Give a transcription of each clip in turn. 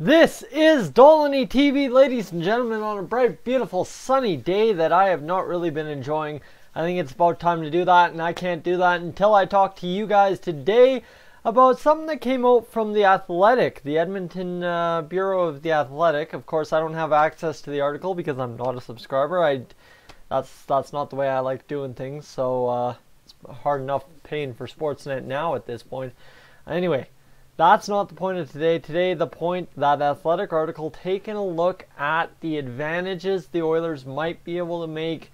This is Dolynny TV, ladies and gentlemen, on a bright, beautiful, sunny day that I have not really been enjoying. I think it's about time to do that, and I can't do that until I talk to you guys today about something that came out from The Athletic, the Edmonton Bureau of The Athletic. Of course, I don't have access to the article because I'm not a subscriber. That's not the way I like doing things, so it's hard enough paying for Sportsnet now at this point. Anyway. That's not the point of today. Today, the point, that Athletic article taking a look at the advantages the Oilers might be able to make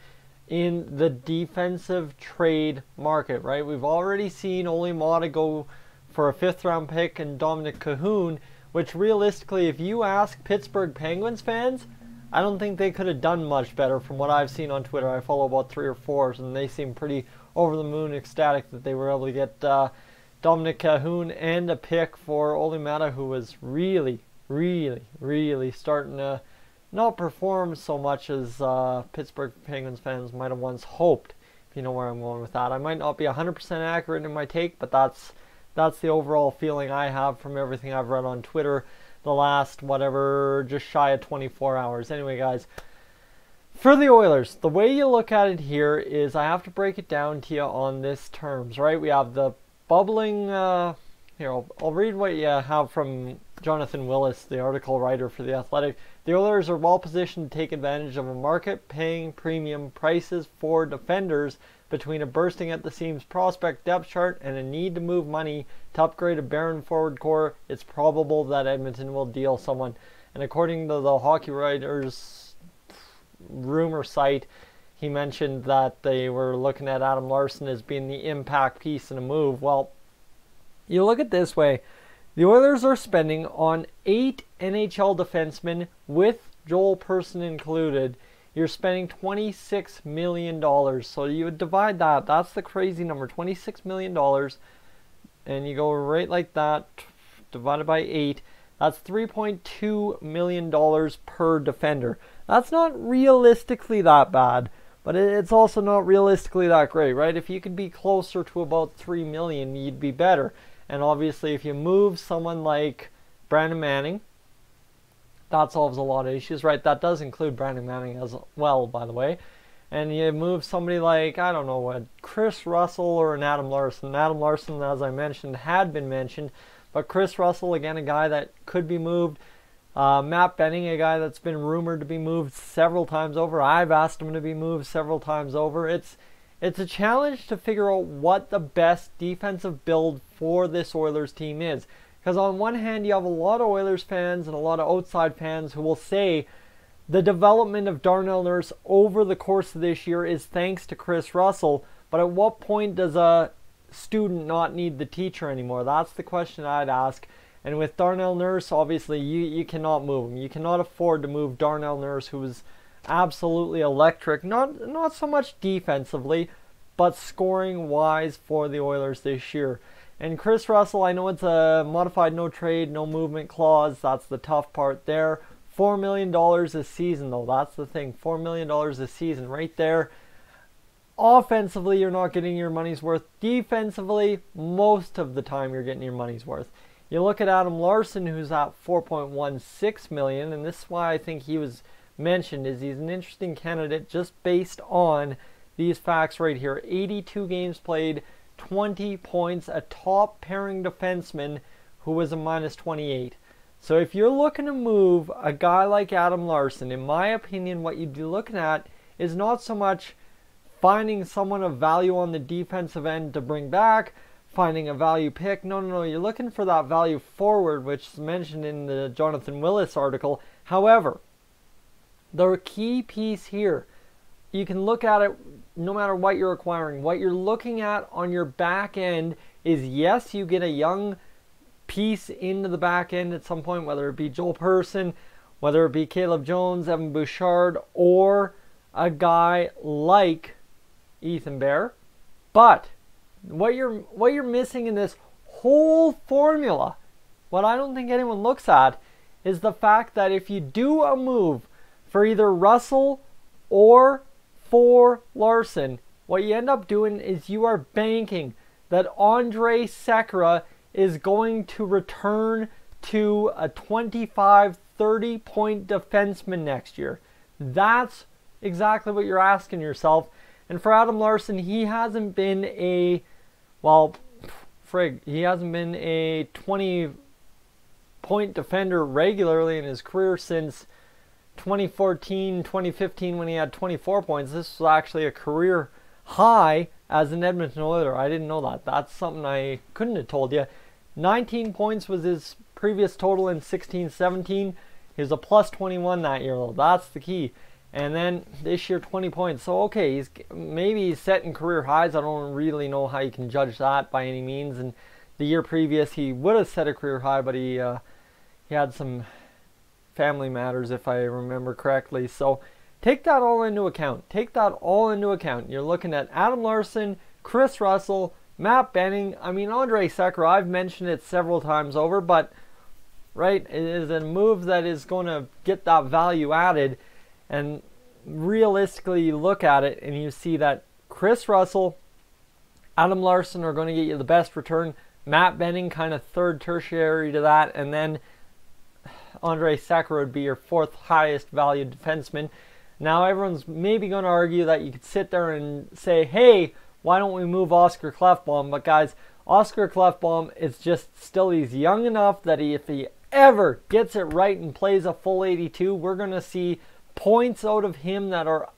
in the defensive trade market, right? We've already seen Olli Määttä go for a fifth-round pick and Dominik Kahun, which realistically, if you ask Pittsburgh Penguins fans, I don't think they could have done much better from what I've seen on Twitter. I follow about 3 or 4, and they seem pretty over-the-moon ecstatic that they were able to get Dominik Kahun and a pick for Olli Määttä, who was really starting to not perform so much as Pittsburgh Penguins fans might have once hoped, if you know where I'm going with that. I might not be 100% accurate in my take, but that's the overall feeling I have from everything I've read on Twitter the last, whatever, just shy of 24 hours. Anyway, guys, for the Oilers, the way you look at it here is I have to break it down to you on this terms, right? We have the bubbling, here, I'll read what you have from Jonathan Willis, the article writer for The Athletic. The Oilers are well positioned to take advantage of a market paying premium prices for defenders between a bursting at the seams prospect depth chart and a need to move money to upgrade a barren forward core. It's probable that Edmonton will deal someone. And according to the Hockey Writers rumor site, he mentioned that they were looking at Adam Larsson as being the impact piece in a move. Well, you look at it this way. The Oilers are spending on 8 NHL defensemen, with Joel Pearson included. You're spending $26 million. So you would divide that. That's the crazy number, $26 million. And you go right like that, divided by 8. That's $3.2 million per defender. That's not realistically that bad. But it's also not realistically that great, right? If you could be closer to about $3 million, you'd be better. And obviously, if you move someone like Brandon Manning, that solves a lot of issues, right? That does include Brandon Manning as well, by the way. And you move somebody like, I don't know what, Chris Russell or an Adam Larsson. Adam Larsson, as I mentioned, had been mentioned. But Chris Russell, again, a guy that could be moved. Matt Benning, a guy that's been rumored to be moved several times over. I've asked him to be moved several times over. It's a challenge to figure out what the best defensive build for this Oilers team is. Because on one hand, you have a lot of Oilers fans and a lot of outside fans who will say the development of Darnell Nurse over the course of this year is thanks to Chris Russell. But at what point does a student not need the teacher anymore? That's the question I'd ask. And with Darnell Nurse, obviously, you cannot move him. You cannot afford to move Darnell Nurse, who was absolutely electric, not so much defensively, but scoring-wise for the Oilers this year. And Chris Russell, I know it's a modified no-trade, no-movement clause. That's the tough part there. $4 million a season, though. That's the thing. $4 million a season right there. Offensively, you're not getting your money's worth. Defensively, most of the time you're getting your money's worth. You look at Adam Larsson, who's at $4.16 million, and this is why I think he was mentioned, is he's an interesting candidate just based on these facts right here. 82 games played, 20 points, a top-pairing defenseman who was a -28. So if you're looking to move a guy like Adam Larsson, in my opinion, what you'd be looking at is not so much finding someone of value on the defensive end to bring back, finding a value pick. No, you're looking for that value forward, which is mentioned in the Jonathan Willis article. However, the key piece here, you can look at it no matter what you're acquiring. What you're looking at on your back end is, yes, you get a young piece into the back end at some point, whether it be Joel Pearson, whether it be Caleb Jones, Evan Bouchard, or a guy like Ethan Bear, but what you're missing in this whole formula, what I don't think anyone looks at, is the fact that if you do a move for either Russell or for Larsson, what you end up doing is you are banking that Andrej Sekera is going to return to a 25, 30-point defenseman next year. That's exactly what you're asking yourself. And for Adam Larsson, he hasn't been a, well, frig, he hasn't been a 20-point defender regularly in his career since 2014, 2015 when he had 24 points. This was actually a career high as an Edmonton Oiler. I didn't know that. That's something I couldn't have told you. 19 points was his previous total in 16-17. He was a plus 21 that year though. That's the key. And then this year, 20 points. So okay, he's setting career highs. I don't really know how you can judge that by any means. And the year previous, he would have set a career high, but he had some family matters, if I remember correctly. So take that all into account. You're looking at Adam Larsson, Chris Russell, Matt Benning. I mean, Andrej Sekera, I've mentioned it several times over, but right, it is a move that is going to get that value added. And realistically, you look at it and you see that Chris Russell, Adam Larsson are going to get you the best return. Matt Benning kind of third tertiary to that, and then Andrej Sekera would be your fourth highest valued defenseman. Now everyone's maybe going to argue that you could sit there and say, hey, why don't we move Oscar Klefbom? But guys, Oscar Klefbom is just still, he's young enough that if he ever gets it right and plays a full 82, we're going to see points out of him that are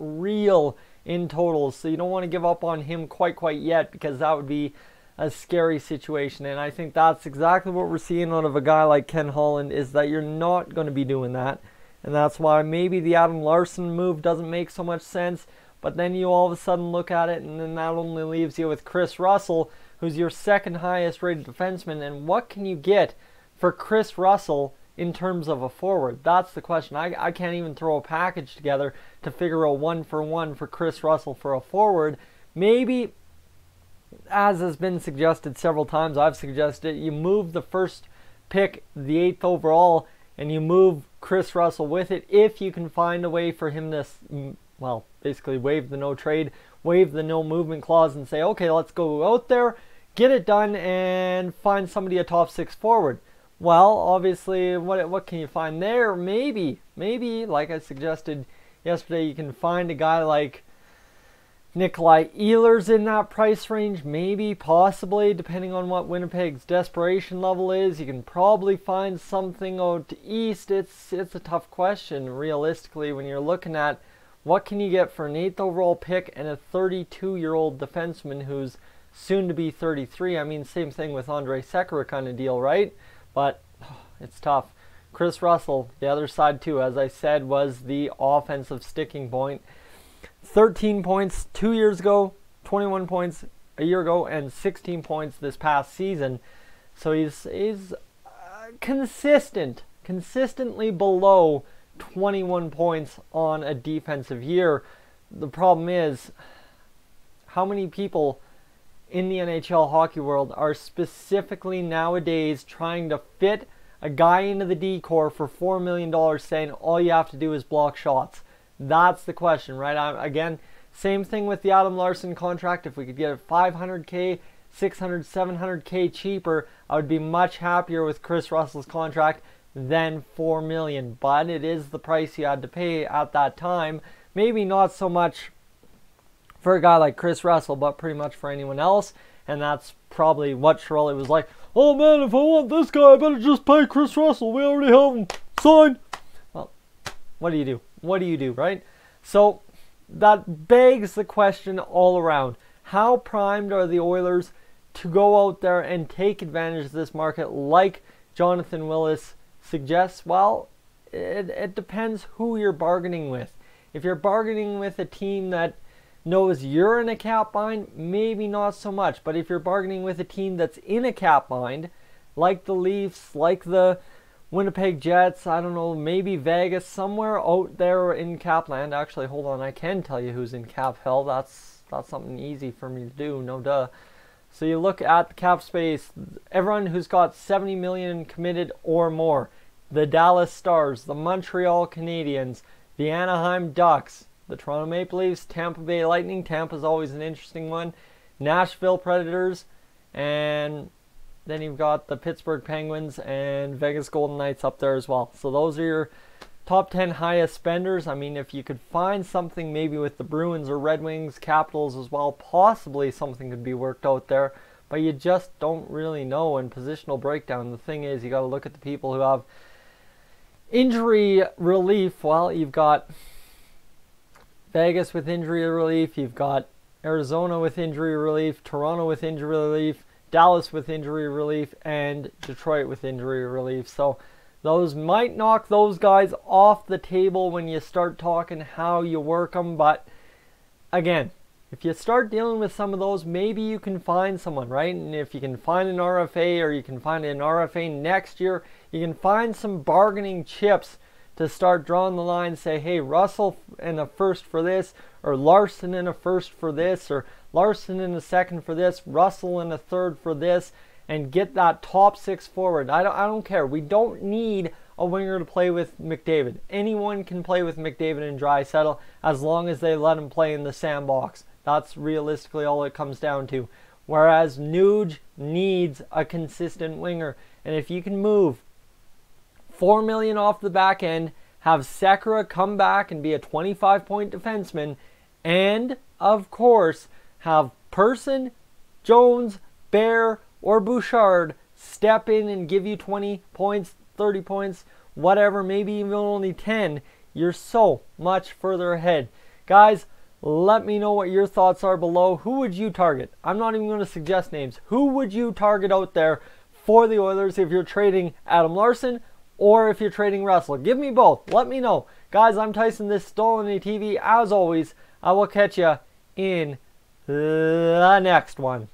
unreal in totals. So you don't want to give up on him quite yet, because that would be a scary situation. And I think that's exactly what we're seeing out of a guy like Ken Holland, is that you're not going to be doing that. And that's why maybe the Adam Larsson move doesn't make so much sense, but then you all of a sudden look at it and then that only leaves you with Chris Russell, who's your second highest rated defenseman. And what can you get for Chris Russell in terms of a forward? That's the question. I can't even throw a package together to figure a 1-for-1 for Chris Russell for a forward. Maybe, as has been suggested several times, I've suggested you move the first pick, the 8th overall, and you move Chris Russell with it if you can find a way for him to, well, basically waive the no trade, waive the no movement clause and say, okay, let's go out there, get it done, and find somebody a top 6 forward. Well, obviously, what can you find there? Maybe, like I suggested yesterday, you can find a guy like Nikolaj Ehlers in that price range, maybe, possibly, depending on what Winnipeg's desperation level is. You can probably find something out east. It's a tough question, realistically, when you're looking at what can you get for an 8th overall pick and a 32-year-old defenseman who's soon to be 33. I mean, same thing with Andrej Sekera kind of deal, right? But it's tough. Chris Russell, the other side too, as I said, was the offensive sticking point. 13 points 2 years ago, 21 points a year ago, and 16 points this past season. So he's consistently below 21 points on a defensive year. The problem is, how many people in the NHL hockey world are specifically nowadays trying to fit a guy into the D-core for $4 million, saying all you have to do is block shots? That's the question, right? Again, same thing with the Adam Larsson contract. If we could get it $500K, $600K, $700K cheaper, I would be much happier with Chris Russell's contract than $4 million. But it is the price you had to pay at that time. Maybe not so much for a guy like Chris Russell, but pretty much for anyone else. And that's probably what Chiarelli was like, oh man, if I want this guy, I better just pay Chris Russell. We already have him signed. Well, what do you do? What do you do, right? So that begs the question all around. How primed are the Oilers to go out there and take advantage of this market like Jonathan Willis suggests? Well, it depends who you're bargaining with. If you're bargaining with a team that knows you're in a cap bind, maybe not so much. But if you're bargaining with a team that's in a cap bind, like the Leafs, like the Winnipeg Jets, I don't know, maybe Vegas, somewhere out there in Capland. Actually, hold on, I can tell you who's in Cap Hell. That's something easy for me to do, no duh. So you look at the cap space, everyone who's got $70 million committed or more. The Dallas Stars, the Montreal Canadiens, the Anaheim Ducks, the Toronto Maple Leafs, Tampa Bay Lightning. Tampa's always an interesting one. Nashville Predators, and Then you've got the Pittsburgh Penguins and Vegas Golden Knights up there as well. So those are your top 10 highest spenders. I mean, if you could find something maybe with the Bruins or Red Wings, Capitals as well, possibly something could be worked out there. But you just don't really know in positional breakdown. The thing is, you got to look at the people who have injury relief. Well, you've got Vegas with injury relief. You've got Arizona with injury relief. Toronto with injury relief. Dallas with injury relief, and Detroit with injury relief. So those might knock those guys off the table when you start talking how you work them. But again, if you start dealing with some of those, maybe you can find someone, right? And if you can find an RFA, or you can find an RFA next year, you can find some bargaining chips to start drawing the line. Say, hey, Russell and a first for this, or Larsson and a first for this, or Larsson in a second for this, Russell in a third for this, and get that top six forward. I don't care. We don't need a winger to play with McDavid. Anyone can play with McDavid and Draisaitl as long as they let him play in the sandbox. That's realistically all it comes down to. Whereas Nuge needs a consistent winger. And if you can move $4 million off the back end, have Sekera come back and be a 25-point defenseman, and, of course, have Pearson, Jones, Bear, or Bouchard step in and give you 20 points, 30 points, whatever, maybe even only 10, you're so much further ahead. Guys, let me know what your thoughts are below. Who would you target? I'm not even going to suggest names. Who would you target out there for the Oilers if you're trading Adam Larsson or if you're trading Russell? Give me both. Let me know. Guys, I'm Tyson. This is Dolynny TV. As always, I will catch you in the next one.